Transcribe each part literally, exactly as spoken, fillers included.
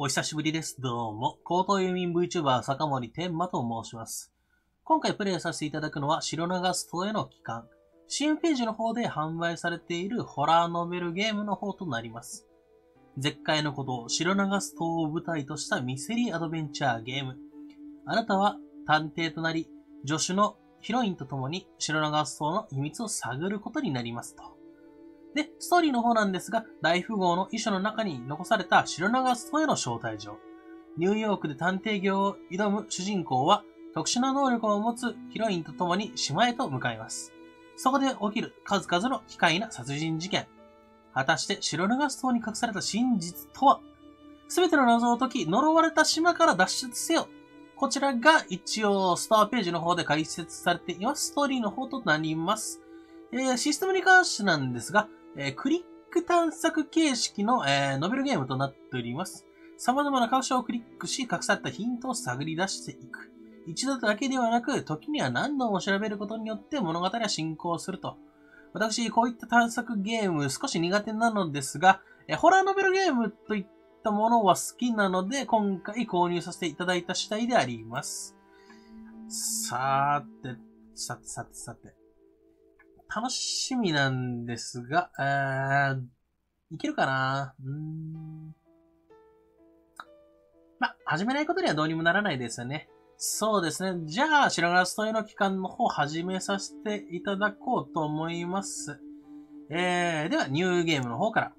お久しぶりです。どうも。高等遊民 VTuber 坂森天馬と申します。今回プレイさせていただくのは白長ストへの帰還。新ページの方で販売されているホラーノベルゲームの方となります。絶海の孤島白長ストを舞台としたミステリーアドベンチャーゲーム。あなたは探偵となり、助手のヒロインと共に白長ストの秘密を探ることになりますと。で、ストーリーの方なんですが、大富豪の遺書の中に残された白長ストへの招待状。ニューヨークで探偵業を挑む主人公は、特殊な能力を持つヒロインと共に島へと向かいます。そこで起きる数々の奇怪な殺人事件。果たして白長ストに隠された真実とは？すべての謎を解き、呪われた島から脱出せよ。こちらが一応スターページの方で解説されていますストーリーの方となります。えー、システムに関してなんですが、えー、クリック探索形式の、えー、ノベルゲームとなっております。様々な箇所をクリックし、隠されたヒントを探り出していく。一度だけではなく、時には何度も調べることによって物語は進行すると。私、こういった探索ゲーム少し苦手なのですが、えー、ホラーノベルゲームといったものは好きなので、今回購入させていただいた次第であります。さーて、さてさてさて。楽しみなんですが、えー、いけるかなうーん。ま、始めないことにはどうにもならないですよね。そうですね。じゃあ、白長ストへの帰還の方始めさせていただこうと思います。えー、では、ニューゲームの方から。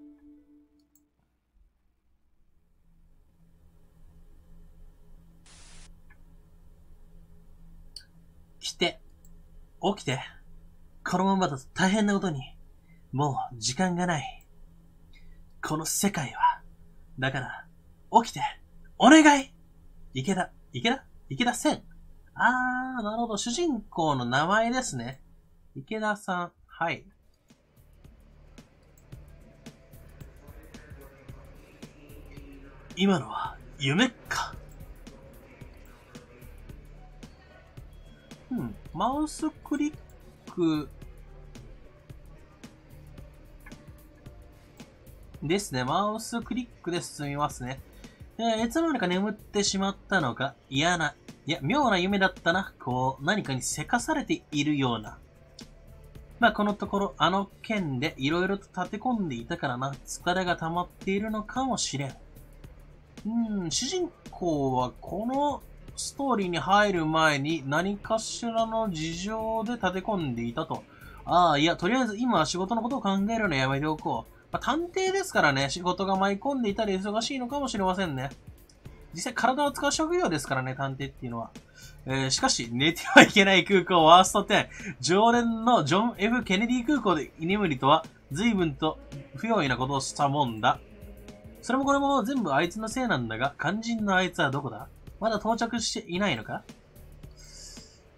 来て、起きて。このままだと大変なことに、もう時間がない。この世界は、だから、起きて、お願い！池田、池田、池田千。あー、なるほど。主人公の名前ですね。池田さん、はい。今のは、夢か。うん、マウスクリック。ですね。マウスクリックで進みますね。えー、いつの間にか眠ってしまったのか、嫌な、いや、妙な夢だったな。こう、何かにせかされているような。まあ、このところ、あの件で色々と立て込んでいたからな。疲れが溜まっているのかもしれん。うーん、主人公はこの、ストーリーに入る前に何かしらの事情で立て込んでいたと。ああ、いや、とりあえず今は仕事のことを考えるのやめておこう。まあ、探偵ですからね、仕事が舞い込んでいたり忙しいのかもしれませんね。実際体を使う職業ですからね、探偵っていうのは。えー、しかし、寝てはいけない空港ワーストじゅう。常連のジョン・ F ・ケネディ空港で居眠りとは、随分と不用意なことをしたもんだ。それもこれも全部あいつのせいなんだが、肝心のあいつはどこだ？まだ到着していないのか？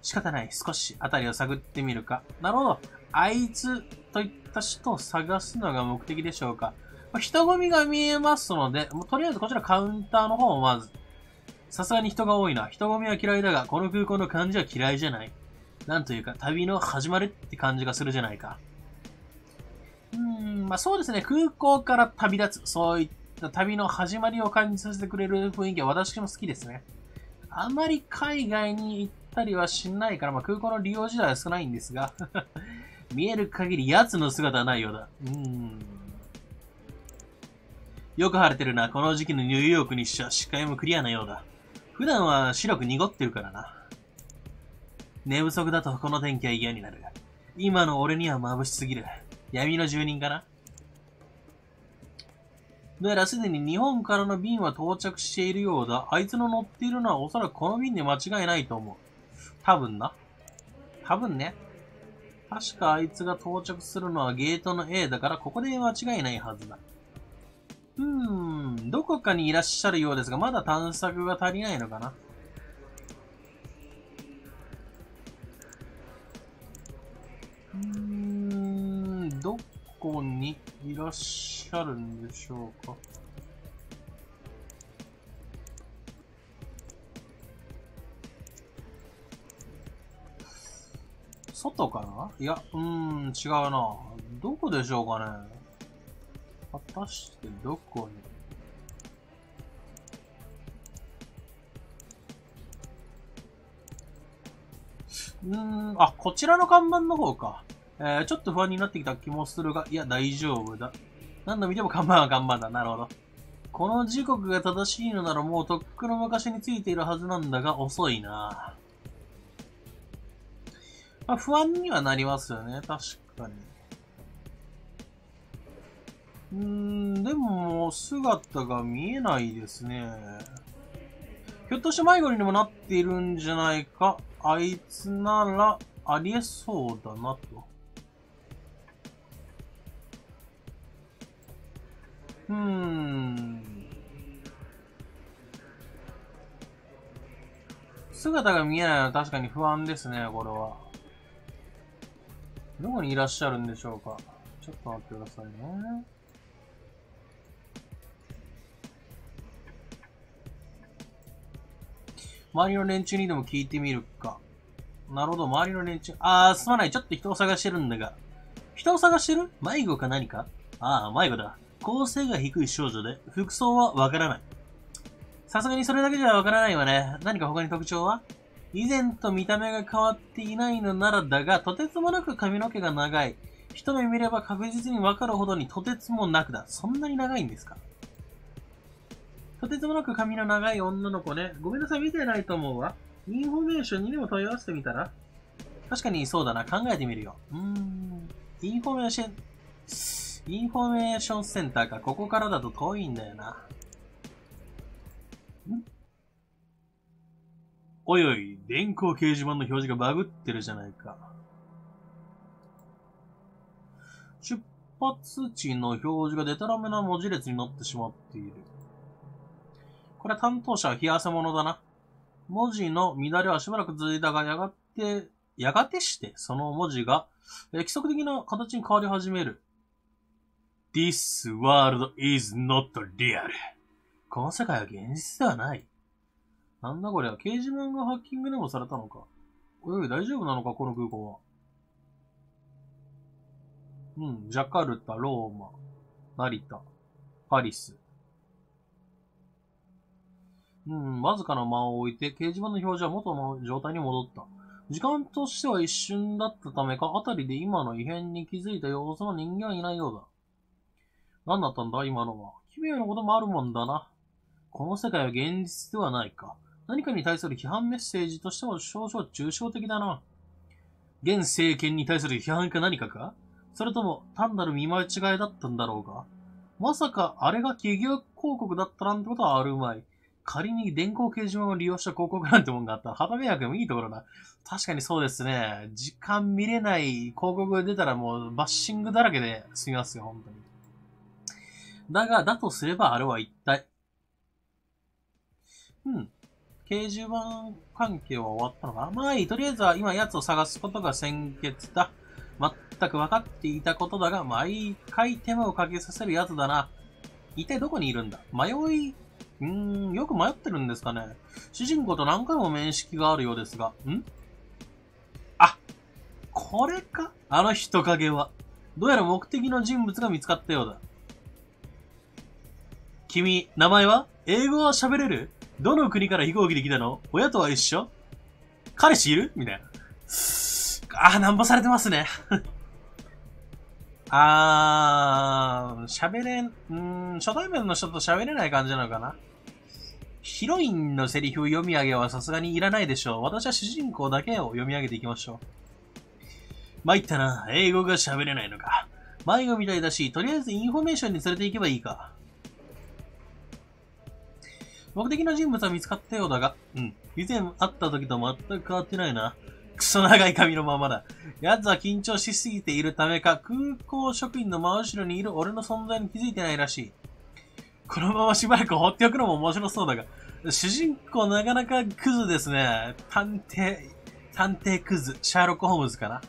仕方ない。少しあたりを探ってみるか。なるほど。あいつといった人を探すのが目的でしょうか。人混みが見えますので、もうとりあえずこちらカウンターの方をまず。さすがに人が多いな。人混みは嫌いだが、この空港の感じは嫌いじゃない。なんというか、旅の始まりって感じがするじゃないか。うーん、まあそうですね。空港から旅立つ。そういった。旅の始まりを感じさせてくれる雰囲気は私も好きですね。あまり海外に行ったりはしないから、まあ、空港の利用自体は少ないんですが、見える限り奴の姿はないようだ。うーん。よく晴れてるな。この時期のニューヨークにしちゃ視界もクリアなようだ。普段は白く濁ってるからな。寝不足だとこの天気は嫌になる。今の俺には眩しすぎる。闇の住人かな？どうやらすでに日本からの便は到着しているようだ。あいつの乗っているのはおそらくこの便で間違いないと思う。多分な。多分ね。確かあいつが到着するのはゲートの A だから、ここで間違いないはずだ。うーん。どこかにいらっしゃるようですが、まだ探索が足りないのかな。うーん。どここにいらっしゃるんでしょうか。外かな？いや、うーん、違うな。どこでしょうかね。果たしてどこに。うーん、あ、こちらの看板の方か。えー、ちょっと不安になってきた気もするが、いや、大丈夫だ。何度見ても看板は看板だ。なるほど。この時刻が正しいのならもうとっくの昔についているはずなんだが、遅いな。まあ、不安にはなりますよね。確かに。うーん、でも、姿が見えないですね。ひょっとして迷子にでもなっているんじゃないか。あいつなら、ありえそうだなと。うーん。姿が見えないのは確かに不安ですね、これは。どこにいらっしゃるんでしょうか。ちょっと待ってくださいね。周りの連中にでも聞いてみるか。なるほど、周りの連中。あー、すまない。ちょっと人を探してるんだが。人を探してる？迷子か何か？ああ、迷子だ。構成が低い少女で、服装はわからない。さすがにそれだけじゃわからないわね。何か他に特徴は？以前と見た目が変わっていないのならだが、とてつもなく髪の毛が長い。一目見れば確実にわかるほどにとてつもなくだ。そんなに長いんですか？とてつもなく髪の長い女の子ね。ごめんなさい、見てないと思うわ。インフォメーションにでも問い合わせてみたら？確かにそうだな。考えてみるよ。うーん。インフォメーション、インフォメーションセンターか。ここからだと遠いんだよな。ん？おいおい、電光掲示板の表示がバグってるじゃないか。出発地の表示がデタラメな文字列になってしまっている。これは担当者は冷や汗者だな。文字の乱れはしばらく続いたが、やがて、やがてして、その文字が、え、規則的な形に変わり始める。This world is not real. この世界は現実ではない。なんだこれは、掲示板がハッキングでもされたのか。おいおい、大丈夫なのか、この空港は。うん、ジャカルタ、ローマ、成田、パリス。うん、わずかな間を置いて、掲示板の表示は元の状態に戻った。時間としては一瞬だったためか、あたりで今の異変に気づいた様子の人間はいないようだ。何だったんだ、今のは。奇妙なこともあるもんだな。この世界は現実ではないか。何かに対する批判メッセージとしても少々抽象的だな。現政権に対する批判か何かか？それとも単なる見間違いだったんだろうか？まさか、あれが企業広告だったなんてことはあるまい。仮に電光掲示板を利用した広告なんてもんがあったら、はためやくでもいいところだ。確かにそうですね。時間見れない広告が出たらもうバッシングだらけで済みますよ、本当に。だが、だとすればあれは一体。うん。掲示板関係は終わったのかな？まあいい。とりあえずは今奴を探すことが先決だ。全く分かっていたことだが、毎回手間をかけさせる奴だな。一体どこにいるんだ？迷い、うーん、よく迷ってるんですかね。主人公と何回も面識があるようですが、ん？あ、これか？あの人影は。どうやら目的の人物が見つかったようだ。君、名前は？英語は喋れる？どの国から飛行機で来たの？親とは一緒？彼氏いる？みたいな。あー、なんぼされてますね。あー、喋れん、うーん、初対面の人と喋れない感じなのかな？ヒロインのセリフ読み上げはさすがにいらないでしょう。私は主人公だけを読み上げていきましょう。参ったな。英語が喋れないのか。迷子みたいだし、とりあえずインフォメーションに連れて行けばいいか。目的の人物は見つかったようだが、うん。以前会った時と全く変わってないな。クソ長い髪のままだ。奴は緊張しすぎているためか、空港職員の真後ろにいる俺の存在に気づいてないらしい。このまましばらく放っておくのも面白そうだが、主人公なかなかクズですね。探偵、探偵クズ、シャーロック・ホームズかな。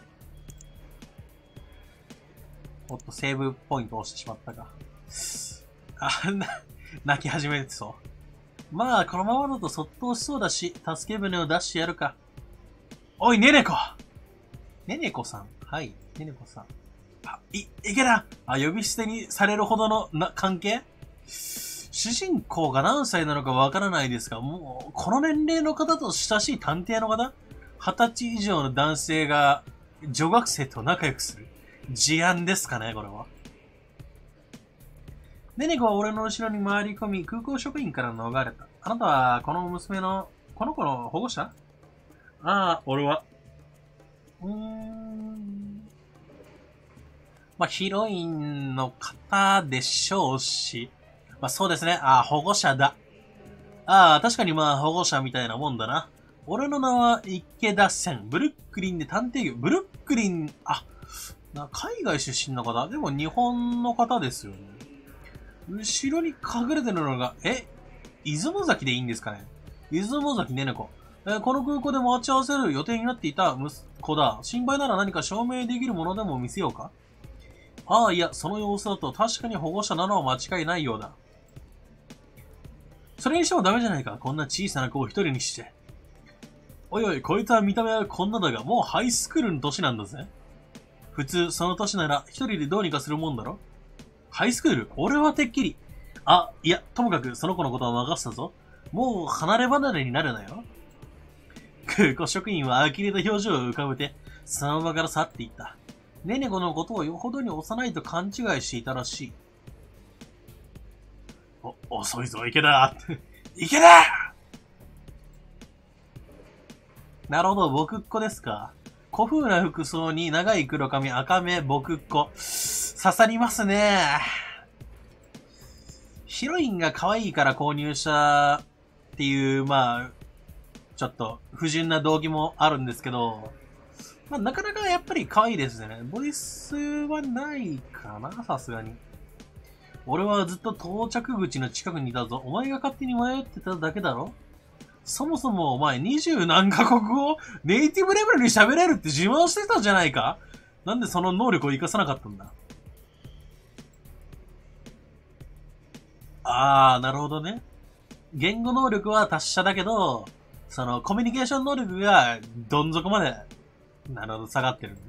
おっと、セーブポイント押してしまったか。あんな、泣き始めてそう。まあ、このままだとそっと押しそうだし、助け舟を出してやるか。おい、ねねこ！ねねこさん。はい、ねねこさん。あ、い、いけな！あ、呼び捨てにされるほどのな、関係？主人公が何歳なのかわからないですが、もう、この年齢の方と親しい探偵の方？はたち以上の男性が女学生と仲良くする。事案ですかね、これは。デニコは俺の後ろに回り込み、空港職員から逃れた。あなたは、この娘の、この子の保護者？ああ、俺は。うーん。まあ、ヒロインの方でしょうし。まあ、そうですね。ああ、保護者だ。ああ、確かにまあ、保護者みたいなもんだな。俺の名は池田千。ブルックリンで探偵業。ブルックリン、あ、な海外出身の方。でも日本の方ですよね。後ろに隠れてるのが、え、出雲崎でいいんですかね。出雲崎ねねこ。え、この空港で待ち合わせる予定になっていた息子だ。心配なら何か証明できるものでも見せようか。ああ、いや、その様子だと確かに保護者なのは間違いないようだ。それにしてもダメじゃないか。こんな小さな子を一人にして。おいおい、こいつは見た目はこんなだが、もうハイスクールの年なんだぜ。普通、その年なら一人でどうにかするもんだろ。ハイスクール？俺はてっきり。あ、いや、ともかくその子のことは任せたぞ。もう離れ離れになるなよ。空港職員は呆れた表情を浮かべて、その場から去っていった。ねねこのことをよほどに幼いと勘違いしていたらしい。お、遅いぞ、池田。池田！なるほど、僕っ子ですか。古風な服装に長い黒髪、赤目、僕っ子。刺さりますね。ヒロインが可愛いから購入したっていう、まあ、ちょっと不純な動機もあるんですけど、まあ、なかなかやっぱり可愛いですね。ボイスはないかな、さすがに。俺はずっと到着口の近くにいたぞ。お前が勝手に迷ってただけだろ。そもそもお前二十何カ国語をネイティブレベルに喋れるって自慢してたじゃないか。なんでその能力を活かさなかったんだ。あー、なるほどね。言語能力は達者だけど、そのコミュニケーション能力がどん底まで、なるほど、下がってるね。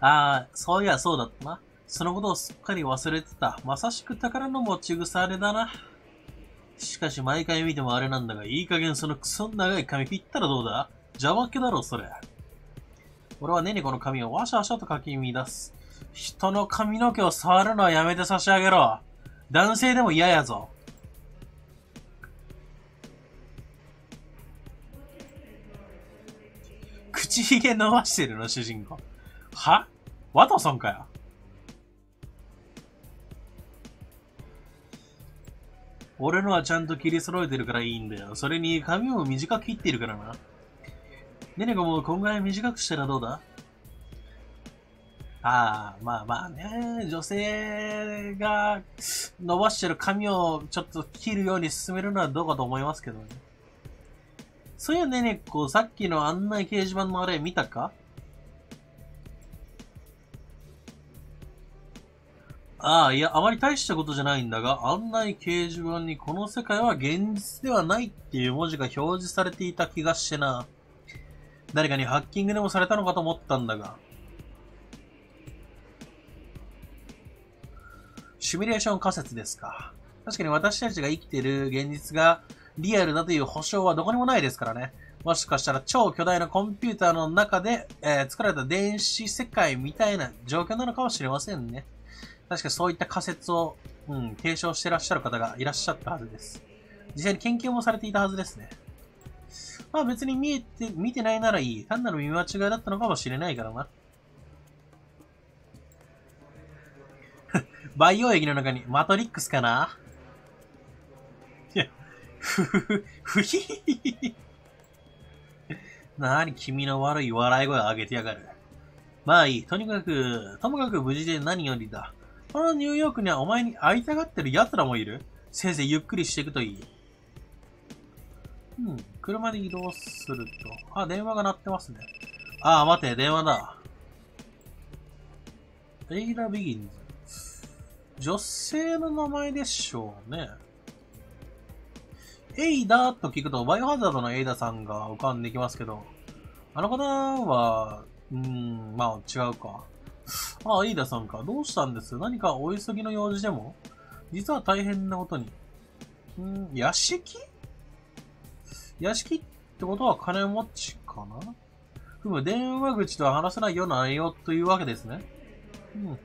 あー、そういやそうだったな。そのことをすっかり忘れてた。まさしく宝の持ち腐れだな。しかし毎回見てもあれなんだが、いい加減そのクソ長い髪切ったらどうだ？邪魔っ気だろ、それ。俺はねねこの髪をワシャワシャとかき乱す。人の髪の毛を触るのはやめて差し上げろ。男性でも嫌やぞ。口ひげ伸ばしてるの、主人公。は？ワトソンかよ。俺のはちゃんと切り揃えてるからいいんだよ。それに髪も短く切ってるからな。ねねこもこんぐらい短くしたらどうだ？ああ、まあまあね。女性が伸ばしてる髪をちょっと切るように進めるのはどうかと思いますけどね。そういやねねこ、さっきの案内掲示板のあれ見たか？ああ、いや、あまり大したことじゃないんだが、案内掲示板にこの世界は現実ではないっていう文字が表示されていた気がしてな。誰かにハッキングでもされたのかと思ったんだが。シミュレーション仮説ですか。確かに私たちが生きている現実がリアルだという保証はどこにもないですからね。もしかしたら超巨大なコンピューターの中で、えー、作られた電子世界みたいな状況なのかもしれませんね。確かそういった仮説を、うん、提唱してらっしゃる方がいらっしゃったはずです。実際に研究もされていたはずですね。まあ別に見えて、見てないならいい。単なる見間違いだったのかもしれないからな。培養液の中にマトリックスかな？いや、ふふふ、ふひひひひ。なに君の悪い笑い声を上げてやがる。まあいい。とにかく、ともかく無事で何よりだ。このニューヨークにはお前に会いたがってる奴らもいる。せいぜいゆっくりしていくといい。うん。車で移動すると。あ、電話が鳴ってますね。ああ、待て、電話だ。エイラ・ビギンズ。女性の名前でしょうね。エイダーと聞くと、バイオハザードのエイダさんが浮かんできますけど、あの方は、うーん、まあ違うか。ああ、飯田さんか。どうしたんです？何かお急ぎの用事でも？実は大変なことに。んー、屋敷？屋敷ってことは金持ちかな。ふむ、電話口とは話さないような内容というわけですね。うんうん、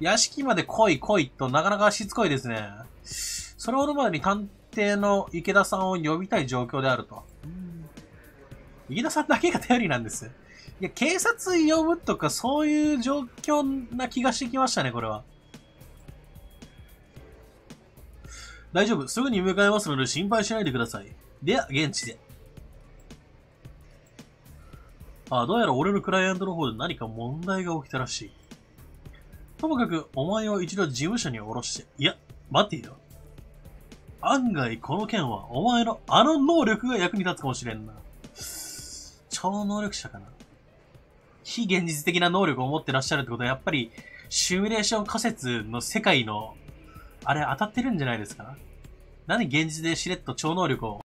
屋敷まで来い来いとなかなかしつこいですね。それほどまでに探偵の池田さんを呼びたい状況であると。うん、池田さんだけが頼りなんです。いや、警察呼ぶとかそういう状況な気がしてきましたね、これは。大丈夫。すぐに向かいますので心配しないでください。では、現地で。ああ、どうやら俺のクライアントの方で何か問題が起きたらしい。ともかく、お前を一度事務所に降ろして。いや、待ってよ。案外、この件はお前のあの能力が役に立つかもしれんな。超能力者かな。非現実的な能力を持ってらっしゃるってことは、やっぱり、シミュレーション仮説の世界の、あれ当たってるんじゃないですか。何現実でしれっと超能力を。